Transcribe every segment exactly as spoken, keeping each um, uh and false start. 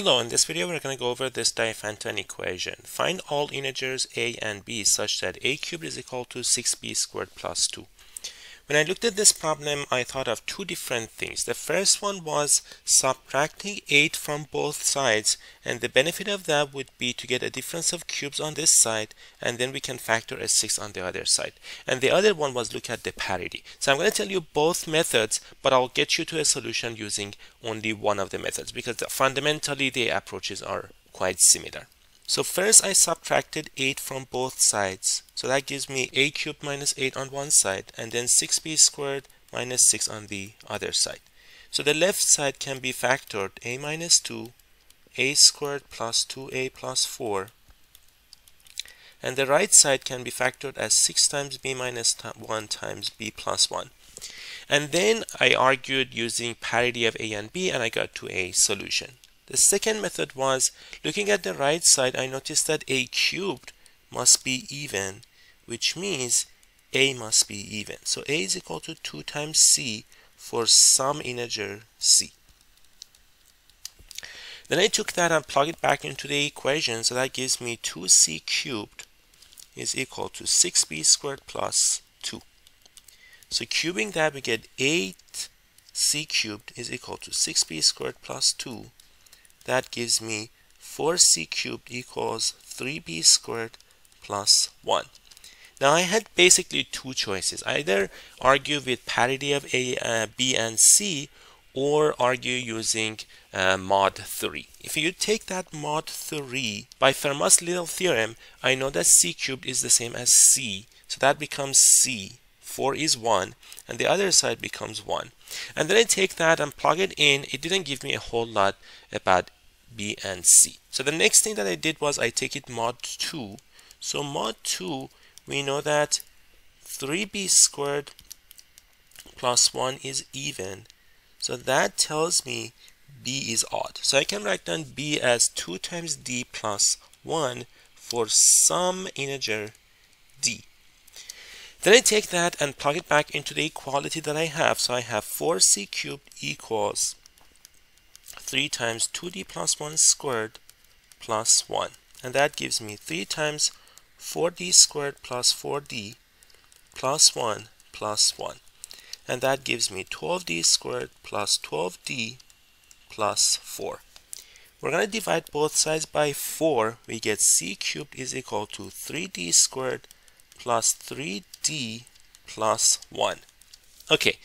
Hello, in this video we're going to go over this Diophantine equation. Find all integers a and b such that a cubed is equal to six b squared plus two. When I looked at this problem, I thought of two different things. The first one was subtracting eight from both sides, and the benefit of that would be to get a difference of cubes on this side, and then we can factor a six on the other side. And the other one was look at the parity. So I'm going to tell you both methods, but I'll get you to a solution using only one of the methods, because fundamentally the approaches are quite similar. So first I subtracted eight from both sides. So that gives me a cubed minus eight on one side, and then six b squared minus six on the other side. So the left side can be factored a minus two, a squared plus two a plus four. And the right side can be factored as six times b minus one times b plus one. And then I argued using parity of a and b, and I got to a solution. The second method was looking at the right side. I noticed that a cubed must be even, which means a must be even. So a is equal to two times c for some integer c. Then I took that and plugged it back into the equation, so that gives me two c cubed is equal to six b squared plus two. So cubing that, we get eight c cubed is equal to six b squared plus two. That gives me four c cubed equals three b squared plus one. Now I had basically two choices. Either argue with parity of a, uh, b and c, or argue using uh, mod three. If you take that mod three, by Fermat's Last Theorem, I know that c cubed is the same as c. So that becomes c. four is one, and the other side becomes one. And then I take that and plug it in. It didn't give me a whole lot about b and c. So the next thing that I did was I take it mod two. So mod two, we know that three b squared plus one is even. So that tells me b is odd. So I can write down b as two times d plus one for some integer d. Then I take that and plug it back into the equality that I have. So I have four c cubed equals three times two d plus one squared plus one. And that gives me three times four d squared plus four d plus one plus one. And that gives me twelve d squared plus twelve d plus four. We're going to divide both sides by four. We get c cubed is equal to three d squared plus three d plus one. Okay,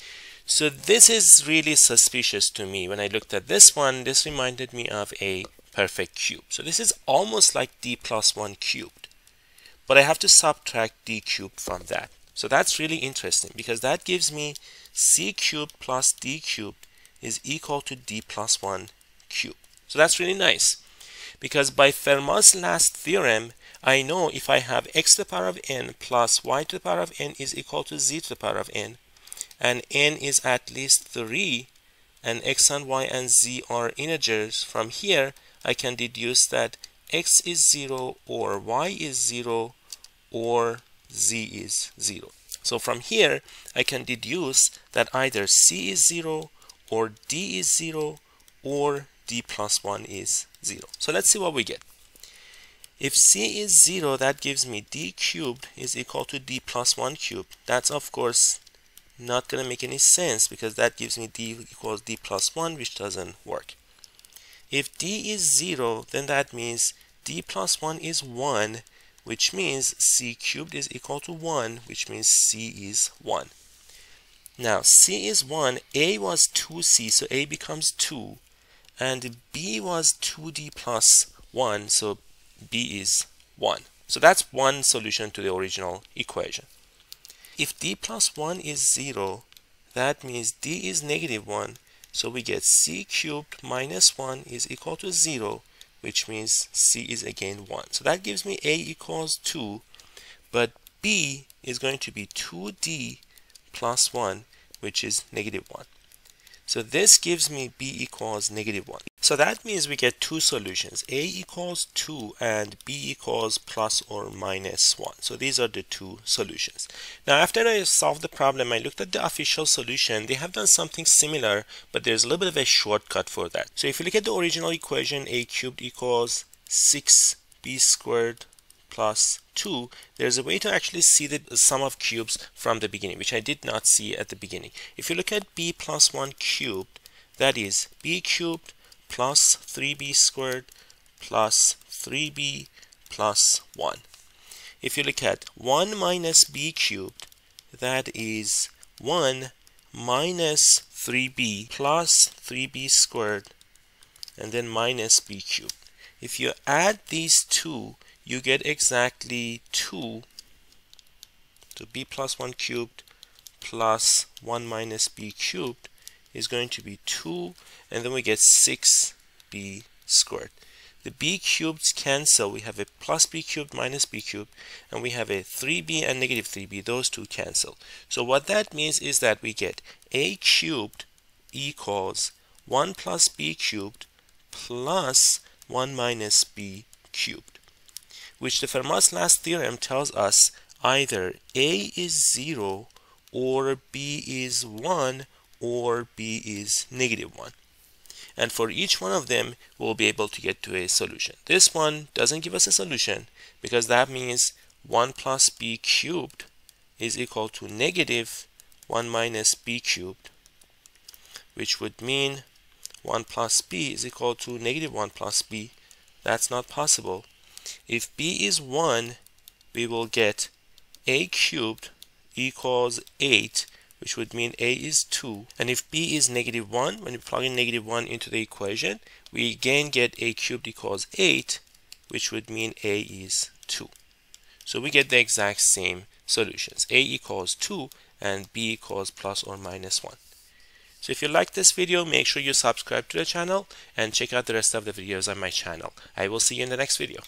so this is really suspicious to me. When I looked at this one, this reminded me of a perfect cube. So this is almost like d plus one cubed, but I have to subtract d cubed from that. So that's really interesting, because that gives me c cubed plus d cubed is equal to d plus one cubed. So that's really nice, because by Fermat's last theorem, I know if I have x to the power of n plus y to the power of n is equal to z to the power of n, and n is at least three, and x and y and z are integers, from here I can deduce that x is zero, or y is zero, or z is zero. So from here I can deduce that either c is zero, or d is zero, or d plus one is zero. So let's see what we get. If c is zero, that gives me d cubed is equal to d plus one cubed. That's of course not going to make any sense, because that gives me d equals d plus one, which doesn't work. If d is zero, then that means d plus one is one, which means c cubed is equal to one, which means c is one. Now c is one, a was two c, so a becomes two, and b was two d plus one, so b is one. So that's one solution to the original equation. If d plus one is zero, that means d is negative one, so we get c cubed minus one is equal to zero, which means c is again one. So that gives me a equals two, but b is going to be two d plus one, which is negative one. So this gives me b equals negative one. So that means we get two solutions, a equals two and b equals plus or minus one. So these are the two solutions. Now after I solved the problem, I looked at the official solution. They have done something similar, but there's a little bit of a shortcut for that. So if you look at the original equation, a cubed equals six b squared plus two, there's a way to actually see the sum of cubes from the beginning, which I did not see at the beginning. If you look at b plus one cubed, that is b cubed plus three b squared plus three b plus one. If you look at one minus b cubed, that is one minus three b plus three b squared and then minus b cubed. If you add these two, you get exactly two, so b plus one cubed plus one minus b cubed is going to be two, and then we get six b squared. The b cubes cancel. We have a plus b cubed minus b cubed, and we have a three b and negative three b. Those two cancel. So what that means is that we get a cubed equals one plus b cubed plus one minus b cubed, which the Fermat's last theorem tells us either a is zero or b is one or b is negative one. And for each one of them, we'll be able to get to a solution. This one doesn't give us a solution because that means one plus b cubed is equal to negative one minus b cubed, which would mean one plus b is equal to negative one plus b. That's not possible. If b is one, we will get a cubed equals eight, which would mean a is two. And if b is negative one, when we plug in negative one into the equation, we again get a cubed equals eight, which would mean a is two. So we get the exact same solutions, a equals two and b equals plus or minus one. So if you like this video, make sure you subscribe to the channel and check out the rest of the videos on my channel. I will see you in the next video.